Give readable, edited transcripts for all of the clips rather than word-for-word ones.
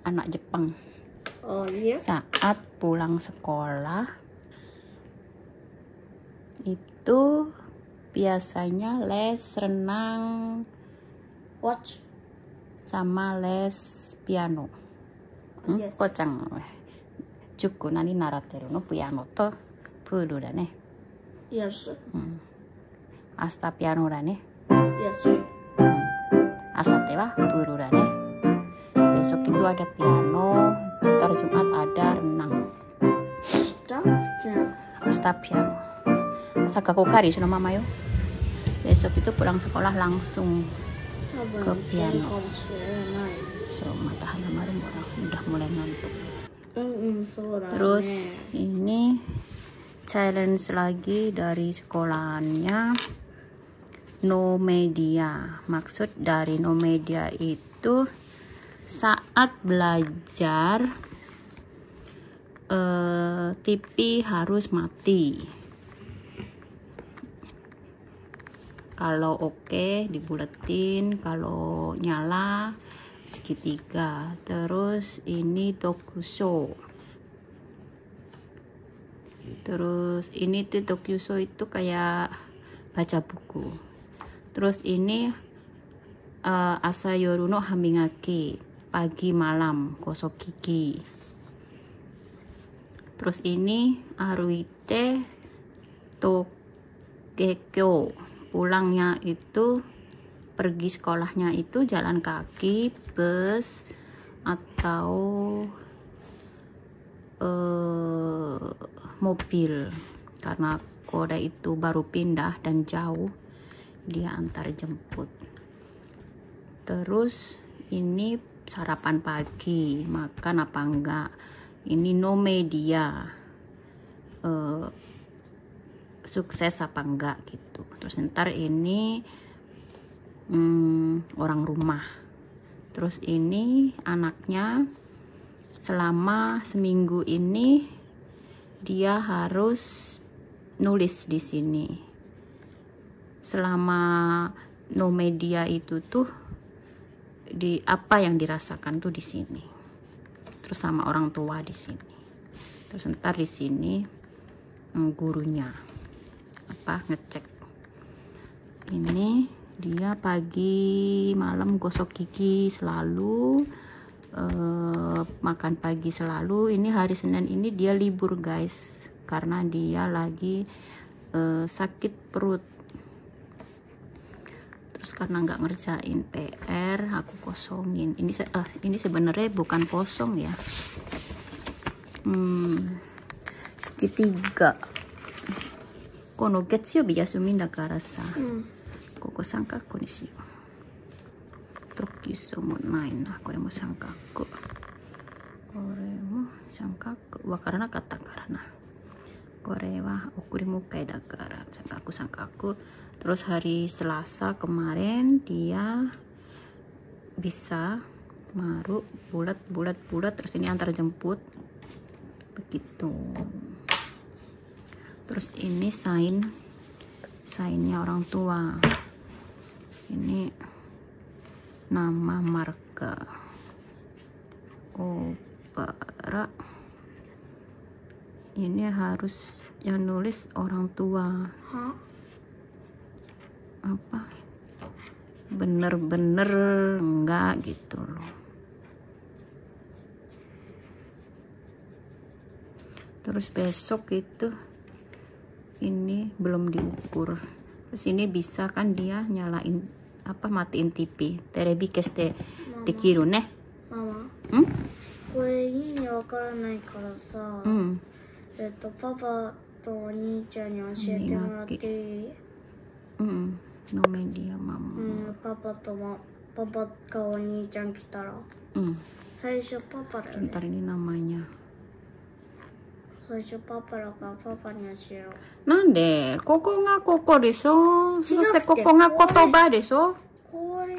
anak Jepang. Oh iya. Saat pulang sekolah itu biasanya les renang watch sama les piano. Kocang. Cukup nani narateru no piano to puru da ne. Yes. Asta piano da ne. Yes. Asa te wa puru da ne. Besok itu ada piano, ntar Jumat ada renang. Asta piano. Asta kakukari sono mama yo. Besok itu pulang sekolah langsung ke piano. So matahari kemarin orang udah mulai ngantuk. Terus ini challenge lagi dari sekolahannya. No media. Maksud dari no media itu saat belajar TV harus mati. Kalau oke dibuletin, kalau nyala segitiga. Terus ini tokusho. Terus ini tuh tokusho itu kayak baca buku. Terus ini asayoru no hamingaki, pagi malam gosok gigi. Terus ini aruite tokekyo, pulangnya itu pergi sekolahnya itu jalan kaki, bus atau mobil, karena Kodai itu baru pindah dan jauh, dia antar jemput. Terus ini sarapan pagi, makan apa enggak. Ini no media, sukses apa enggak gitu. Terus ntar ini orang rumah. Terus ini anaknya selama seminggu ini dia harus nulis di sini. Selama no media itu tuh di apa yang dirasakan tuh di sini. Terus sama orang tua di sini. Terus ntar di sini gurunya apa ngecek. Ini dia pagi malam gosok gigi selalu, makan pagi selalu. Ini hari Senin ini dia libur guys, karena dia lagi sakit perut. Terus karena nggak ngerjain PR, aku kosongin. Ini sebenarnya bukan kosong ya. Segitiga. Kono getsu biyasumi nagarasa. Koko sangkaku ni sih. Tokyuso monain. Kore mo sangkaku. Kore mo sangkaku. Wakarana katakarana. Kore wa okurimu kai dagara. Sangkaku. Terus hari Selasa kemarin dia bisa maruk bulat. Terus ini antar jemput begitu. Terus ini sainnya orang tua. Ini nama marga Obara. Ini harus yang nulis orang tua. Apa bener-bener enggak gitu loh. Terus besok itu ini belum diukur. Terus ini bisa kan dia nyalain apa matiin TV. Terebi keste dekiru ne. Mama. Kore ini wakaranai kara sa. Papa to oni-chan ni oshiete moratte ii? No media mama. Papa kau oni-chan kitara. Saisho papa da ne. Ntar ini namanya. Saisho papa da kara papa ni ashiyou. Nande? Koko ga koko deso. Soshite koko ga kotoba deso.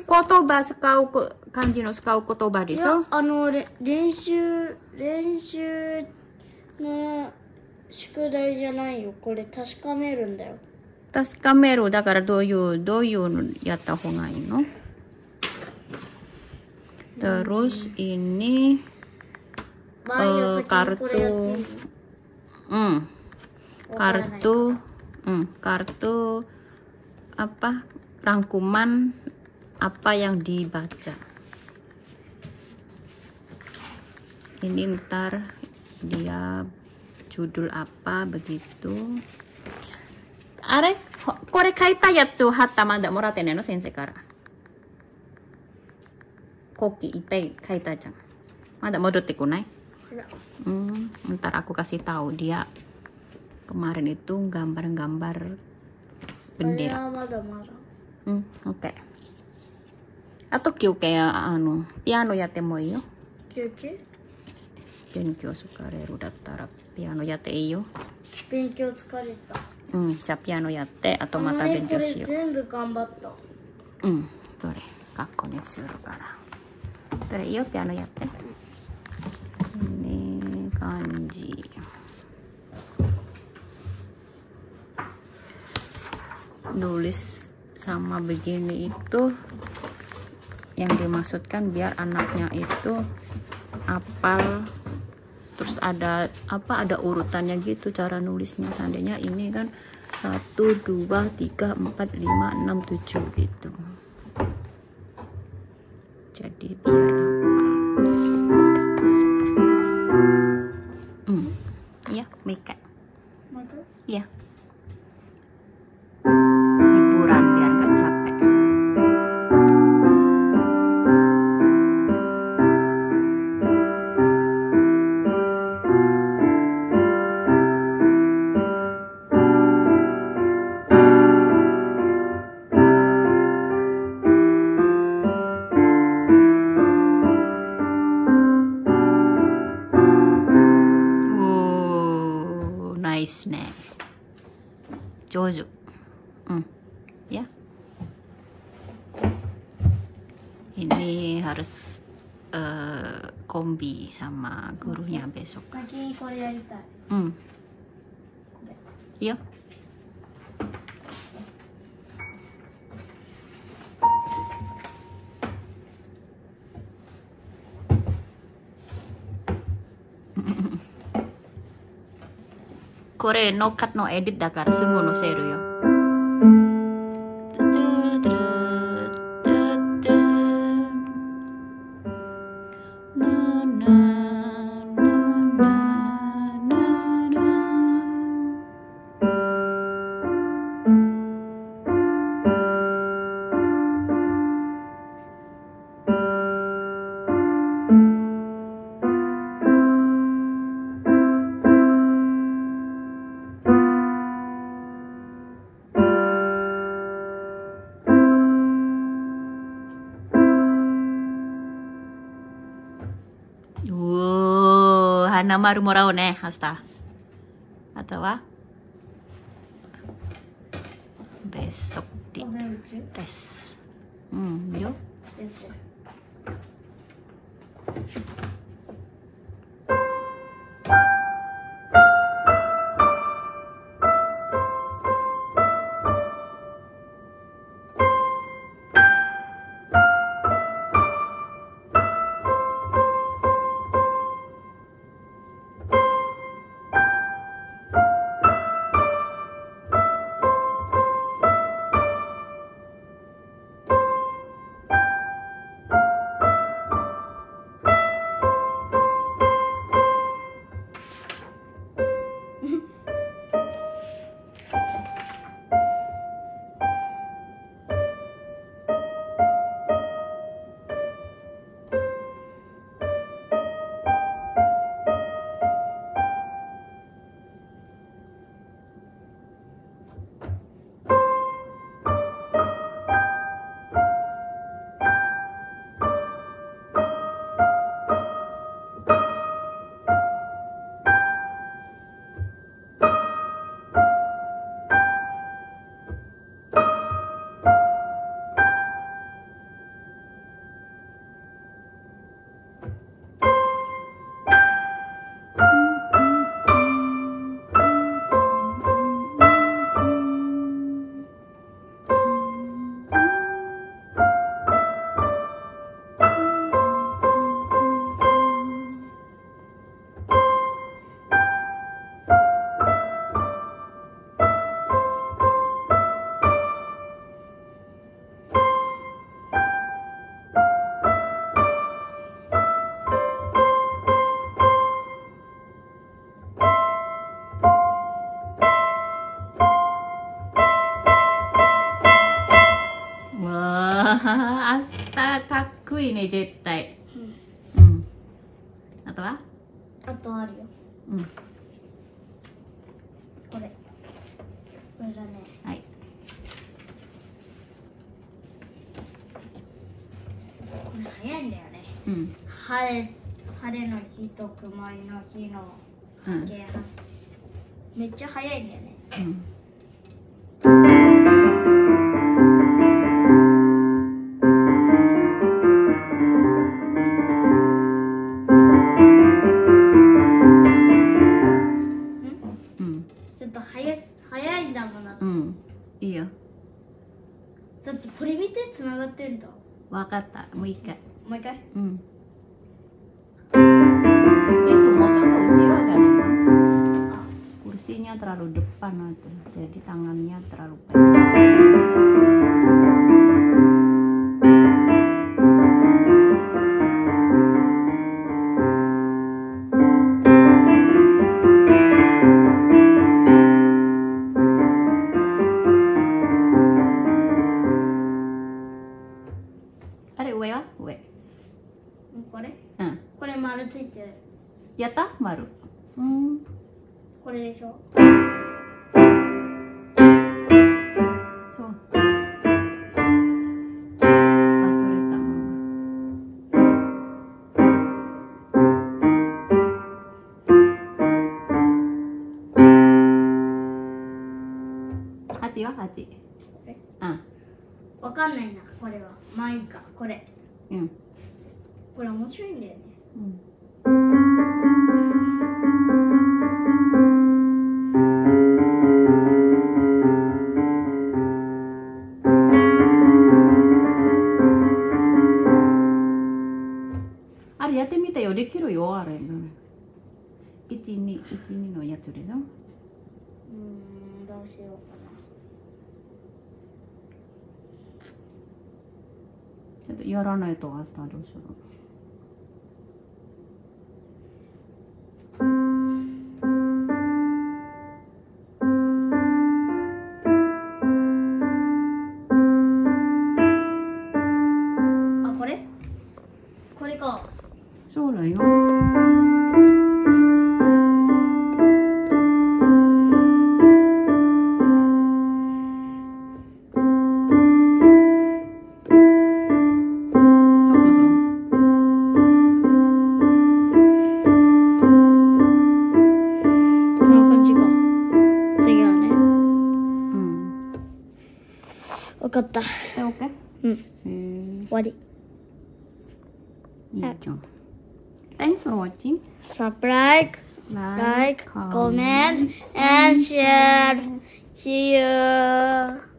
Kotoba sekau kanji no sekau kotoba deso. Renshu no shukudai janai yo. Kore tashikameru ndayo. 確かめるだからどういうやった方がいいの Terus ini kartu apa, rangkuman apa yang dibaca. Ini ntar dia judul apa begitu. Are korekai tayatsu hatta manda morate neno sensei kara. Koki itai kaita-chan. Manda modotte konai? Ntar aku kasih tahu dia kemarin itu gambar-gambar bendera. Oke. Atau kyuuke anu piano yatte mo iyo. Kyuuke? Benkyou tsukareru dattara piano yatte iyo. Benkyou tsukareta. Ja piano yatte atau mata benkyou shiyou. Zenbu ganbatta. Dore kakko ni suru kara. Dore iyo piano yatte. Ini kanji. Nulis sama begini itu yang dimaksudkan biar anaknya itu apal, terus ada apa, ada urutannya gitu cara nulisnya. Seandainya ini kan 1 2 3 4 5 6 7 gitu, jadi biar ya make up ya. Jojo. Ya. Ini harus kombi sama gurunya besok. Iya. Kore no cut no edit dakara sumo no seru yo. Namaru morau ne hasta. Atau besok di tes. Yo. わあ、明日かっこいいね、絶対。うん、うん、あとはあるよ。うん、これだね。はい、これ早いんだよね。うん、晴れの日と曇りの日の関係、めっちゃ早いんだよね。うん、だってこれ見て、つながってんだ。わかった、もう一回。もう一回。うん、ini semua tuh keusirah kan? Kursinya terlalu depan nanti, jadi tangannya terlalu pendek. Hachi. わかんないな、これは。まあいいか、これ。うん。これ面白いんだよね。うん。あれやってみたよ、できるよ、あれ。12のやつでな。どうしようかな。やらないと明日どうしよう。あ、これ？これか。そうだよ。分かった。終わり。Thanks for watching. Subscribe, like, comment, and share. See you.